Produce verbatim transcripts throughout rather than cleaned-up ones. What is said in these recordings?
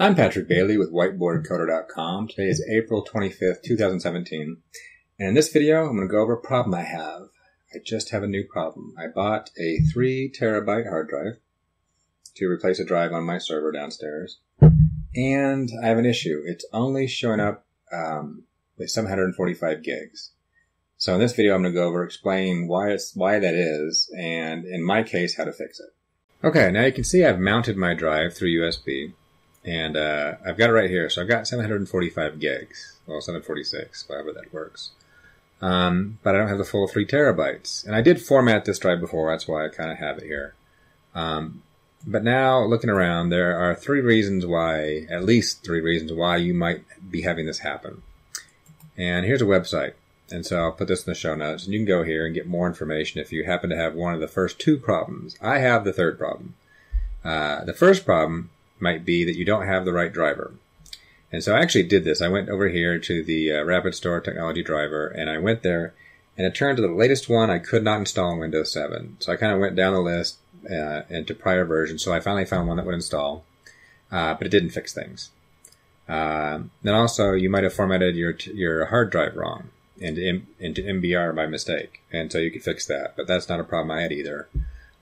I'm Patrick Bailey with Whiteboard Coder dot com. Today is April twenty-fifth, two thousand seventeen. And in this video, I'm going to go over a problem I have. I just have a new problem. I bought a three terabyte hard drive to replace a drive on my server downstairs. And I have an issue. It's only showing up um, with some one hundred forty-five gigs. So in this video, I'm going to go over explain why it's why that is, and in my case, how to fix it. Okay, now you can see I've mounted my drive through U S B, and uh, I've got it right here. So I've got seven hundred forty-five gigs, well, seven hundred forty-six, however that works. Um, but I don't have the full three terabytes, and I did format this drive before. That's why I kind of have it here. Um, but now looking around, there are three reasons why, at least three reasons why you might be having this happen. And here's a website. And so I'll put this in the show notes, and you can go here and get more information if you happen to have one of the first two problems. I have the third problem. Uh, the first problem might be that you don't have the right driver. And so I actually did this. I went over here to the uh, RapidStore technology driver, and I went there, and it turned to the latest one I could not install in Windows seven. So I kind of went down the list uh, into prior versions, so I finally found one that would install, uh, but it didn't fix things. Uh, then also, you might have formatted your, t your hard drive wrong. Into, into M B R by mistake, and so you could fix that, but that's not a problem I had either.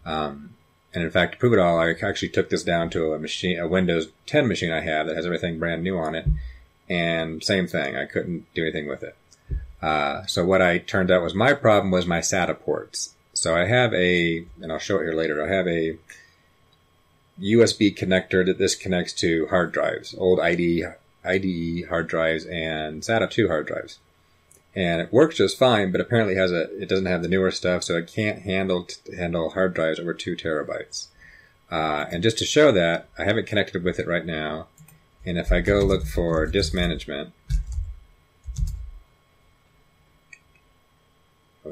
Um, and in fact, to prove it all, I actually took this down to a machine, a Windows ten machine I have that has everything brand new on it, and same thing, I couldn't do anything with it. Uh, so what I turned out was my problem was my SATA ports. So I have a, and I'll show it here later, I have a U S B connector that this connects to hard drives, old I D E hard drives and SATA two hard drives. And it works just fine, but apparently has a it doesn't have the newer stuff, so it can't handle t handle hard drives over two terabytes. Uh, and just to show that, I haven't connected with it right now. And if I go look for disk management,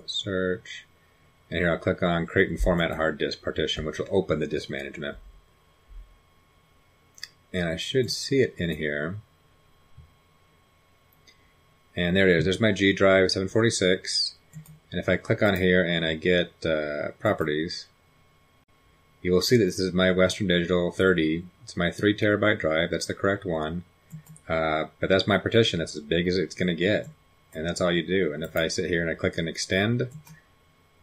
search, and here I'll click on create and format hard disk partition, which will open the disk management. And I should see it in here. And there it is. There's my G drive, seven forty-six. And if I click on here and I get uh, properties, you will see that this is my Western Digital thirty. It's my three terabyte drive. That's the correct one. Uh, but that's my partition. That's as big as it's going to get. And that's all you do. And if I sit here and I click on extend,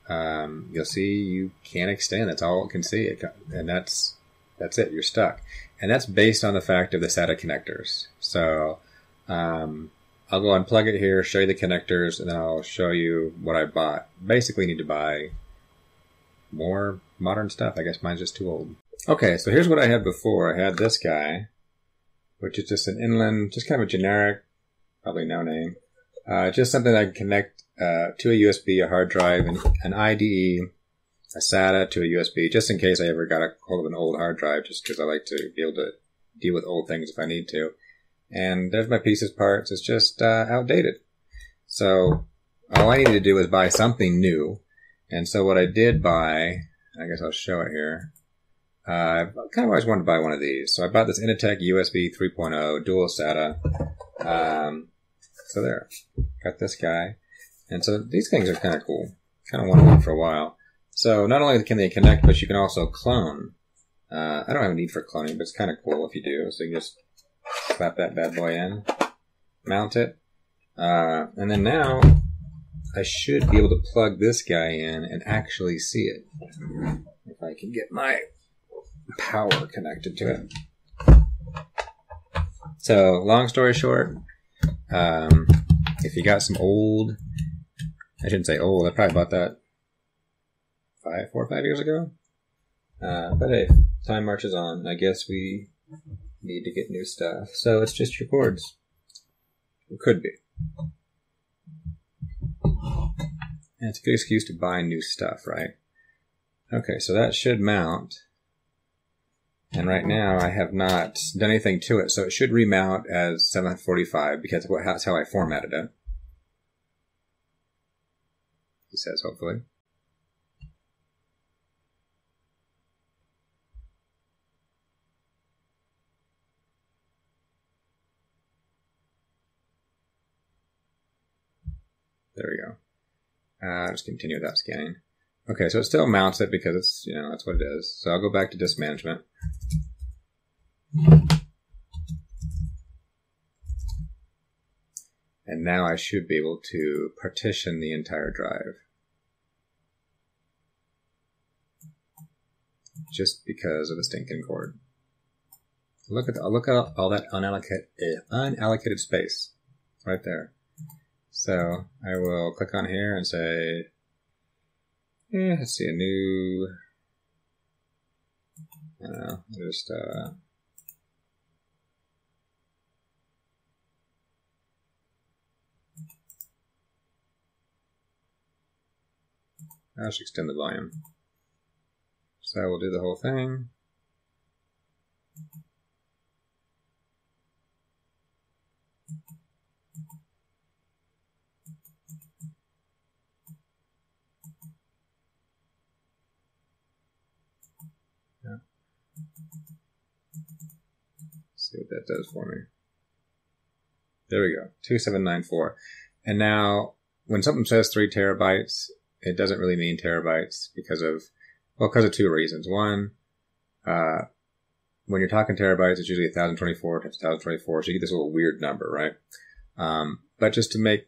um, you'll see you can't extend. That's all it can see. It can, and that's, that's it. You're stuck. And that's based on the fact of the SATA connectors. So, um, I'll go unplug it here, show you the connectors, and then I'll show you what I bought. Basically, need to buy more modern stuff. I guess mine's just too old. Okay, so here's what I had before. I had this guy, which is just an Inland, just kind of a generic, probably no name, uh, just something I can connect uh, to a U S B, a hard drive, and an I D E, a SATA to a U S B, just in case I ever got a hold of an old hard drive, just because I like to be able to deal with old things if I need to. And there's my pieces, parts. It's just uh, outdated. So all I needed to do was buy something new. And so what I did buy, I guess I'll show it here. Uh, I kind of always wanted to buy one of these. So I bought this Inatec U S B three point oh dual SATA. Um, so there, got this guy. And so these things are kind of cool. Kind of wanted one for a while. So not only can they connect, but you can also clone. Uh, I don't have a need for cloning, but it's kind of cool if you do. So you just slap that bad boy in, mount it, uh, and then now I should be able to plug this guy in and actually see it. If I can get my power connected to it. So, long story short, um, if you got some old, I shouldn't say old, I probably bought that five, four or five years ago. Uh, but hey, time marches on. I guess we need to get new stuff. So it's just your cords. It could be. And it's a good excuse to buy new stuff, right? Okay, so that should mount. And right now I have not done anything to it, so it should remount as seven forty-five because that's how I formatted it. He says, hopefully. There we go. Uh, just continue without scanning. Okay, so it still mounts it because it's, you know, that's what it is. So I'll go back to disk management. And now I should be able to partition the entire drive. Just because of a stinking cord. Look at the, look at all that unallocated, uh, unallocated space right there. So I will click on here and say, eh, let's see, a new, I don't know, just, uh, I should extend the volume. So I will do the whole thing. Yeah. See what that does for me. There we go, two seven nine four. And now when something says three terabytes, it doesn't really mean terabytes because of, well, because of two reasons. One, uh, when you're talking terabytes, it's usually one thousand twenty-four times one thousand twenty-four, so you get this little weird number, right? Um, but just to make,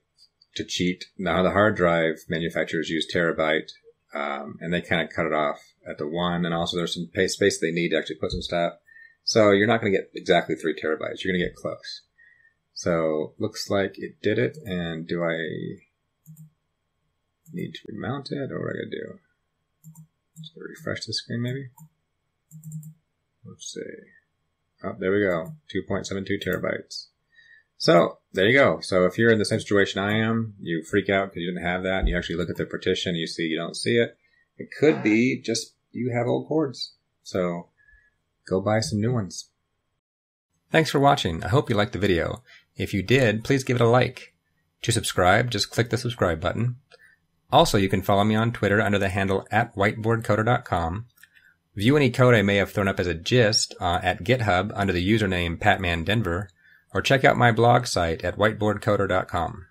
to cheat, now the hard drive manufacturers use terabyte, um, and they kind of cut it off at the one, and also there's some space they need to actually put some stuff. So you're not going to get exactly three terabytes. You're going to get close. So looks like it did it, and do I need to remount it, or what am I going to do? Just refresh the screen maybe. Let's see. Oh, there we go. two point seven two terabytes. So there you go. So if you're in the same situation I am, you freak out because you didn't have that, and you actually look at the partition, you see you don't see it. It could be just you have old cords. So go buy some new ones. Thanks for watching. I hope you liked the video. If you did, please give it a like. To subscribe, just click the subscribe button. Also, you can follow me on Twitter under the handle at whiteboard coder dot com. View any code I may have thrown up as a gist uh, at GitHub under the username patmandenver, or check out my blog site at whiteboard coder dot com.